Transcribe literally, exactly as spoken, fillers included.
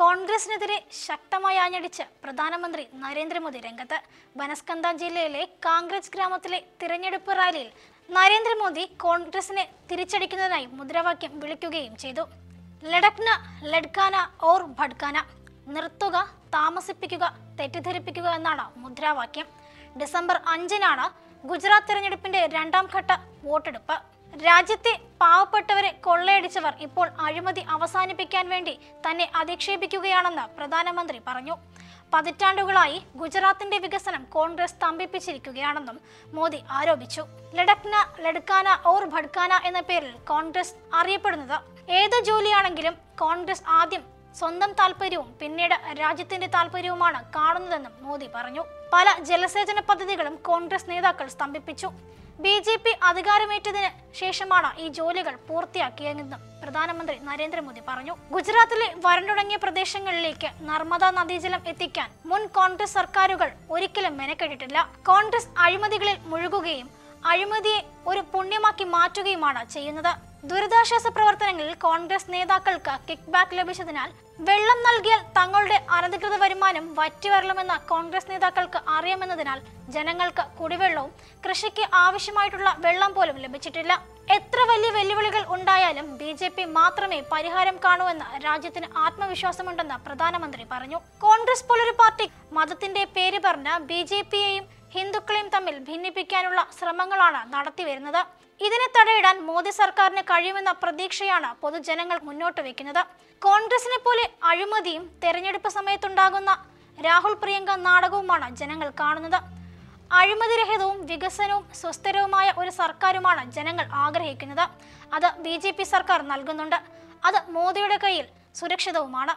കോൺഗ്രസിനെതിരെ ശക്തമായി ആഞ്ഞടിച്ച് പ്രധാനമന്ത്രി നരേന്ദ്രമോദി രംഗത്ത്. ബനസ്കന്ദ ജില്ലയിലെ കാംഗ്രസ് ഗ്രാമത്തിലെ തിരഞ്ഞെടുപ്പ് റാലിയിൽ നരേന്ദ്രമോദി കോൺഗ്രസിനെ തിരിച്ചടിക്കുന്നതിനായി മുദ്രാവാക്യം വിളിക്കുകയും ചെയ്തു. ലഡക്ന ലഡ്കാന ഓർ ഭഡ്കാന, നിർത്തുക, താമസിപ്പിക്കുക, തെറ്റിദ്ധരിപ്പിക്കുക എന്നാണ് മുദ്രാവാക്യം. ഡിസംബർ അഞ്ചിനാണ് ഗുജറാത്ത് തിരഞ്ഞെടുപ്പിന്റെ രണ്ടാം ഘട്ട വോട്ടെടുപ്പ്. രാജ്യത്തെ പാവപ്പെട്ടവരെ കൊള്ളയടിച്ചവർ ഇപ്പോൾ അഴിമതി അവസാനിപ്പിക്കാൻ വേണ്ടി തന്നെ അധിക്ഷേപിക്കുകയാണെന്ന് പ്രധാനമന്ത്രി പറഞ്ഞു. പതിറ്റാണ്ടുകളായി ഗുജറാത്തിന്റെ വികസനം കോൺഗ്രസ് സ്തംഭിപ്പിച്ചിരിക്കുകയാണെന്നും മോദി ആരോപിച്ചു. ലഡക്ന ലഡ്കാന ഓർ ഭഡ്കാന എന്ന പേരിൽ കോൺഗ്രസ് അറിയപ്പെടുന്നത്. ഏത് ജോലിയാണെങ്കിലും കോൺഗ്രസ് ആദ്യം സ്വന്തം താല്പര്യവും പിന്നീട് രാജ്യത്തിന്റെ താല്പര്യവുമാണ് കാണുന്നതെന്നും മോദി പറഞ്ഞു. പല ജലസേചന പദ്ധതികളും കോൺഗ്രസ് നേതാക്കൾ സ്തംഭിപ്പിച്ചു. ബി ജെ പി അധികാരമേറ്റതിന് ശേഷമാണ് ഈ ജോലികൾ പൂർത്തിയാക്കിയതെന്നും പ്രധാനമന്ത്രി നരേന്ദ്രമോദി പറഞ്ഞു. ഗുജറാത്തിലെ വരണ്ടുടങ്ങിയ പ്രദേശങ്ങളിലേക്ക് നർമ്മദ നദീജലം എത്തിക്കാൻ മുൻ കോൺഗ്രസ് സർക്കാരുകൾ ഒരിക്കലും മെനക്കെട്ടിട്ടില്ല. കോൺഗ്രസ് അഴിമതികളിൽ മുഴുകുകയും അഴിമതിയെ ഒരു പുണ്യമാക്കി മാറ്റുകയുമാണ് ചെയ്യുന്നത്. ദുരിതാശ്വാസ പ്രവർത്തനങ്ങളിൽ കോൺഗ്രസ് നേതാക്കൾക്ക് കിക്ക് ബാക്ക് ലഭിച്ചതിനാൽ വെള്ളം നൽകിയാൽ തങ്ങളുടെ അനധികൃത വരുമാനം വറ്റിവരണമെന്ന കോൺഗ്രസ് നേതാക്കൾക്ക് അറിയാമെന്നതിനാൽ ജനങ്ങൾക്ക് കുടിവെള്ളവും കൃഷിക്ക് ആവശ്യമായിട്ടുള്ള വെള്ളം പോലും ലഭിച്ചിട്ടില്ല. എത്ര വലിയ വെല്ലുവിളികൾ ഉണ്ടായാലും ബി ജെ പി മാത്രമേ പരിഹാരം കാണൂ എന്ന് രാജ്യത്തിന് ആത്മവിശ്വാസമുണ്ടെന്ന് പ്രധാനമന്ത്രി പറഞ്ഞു. കോൺഗ്രസ് പോലൊരു പാർട്ടി മതത്തിന്റെ പേര് പറഞ്ഞ് ബി ജെ പിയെയും ഹിന്ദുക്കളെയും തമ്മിൽ ഭിന്നിപ്പിക്കാനുള്ള ശ്രമങ്ങളാണ് നടത്തിവരുന്നത്. ഇതിനെ തടയിടാൻ മോദി സർക്കാരിന് കഴിയുമെന്ന പ്രതീക്ഷയാണ് പൊതുജനങ്ങൾ മുന്നോട്ട് വെക്കുന്നത്. കോൺഗ്രസിനെ പോലെ അഴിമതിയും തെരഞ്ഞെടുപ്പ് സമയത്തുണ്ടാകുന്ന രാഹുൽ പ്രിയങ്ക നാടകവുമാണ് ജനങ്ങൾ കാണുന്നത്. അഴിമതിരഹിതവും വികസനവും സുസ്ഥിരവുമായ ഒരു സർക്കാരുമാണ് ജനങ്ങൾ ആഗ്രഹിക്കുന്നത്. അത് ബി ജെ പി സർക്കാർ നൽകുന്നുണ്ട്. അത് മോദിയുടെ കയ്യിൽ സുരക്ഷിതവുമാണ്.